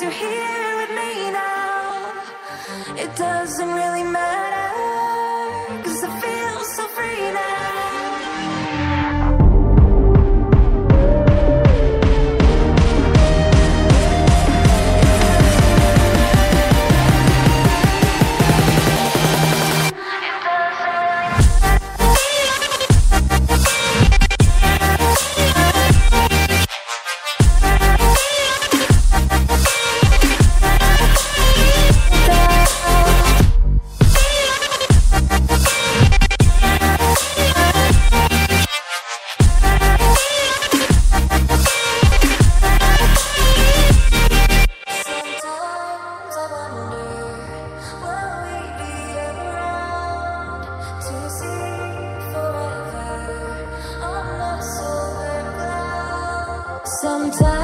You're here with me now. It doesn't really matter, 'cause I feel so free now. Sometimes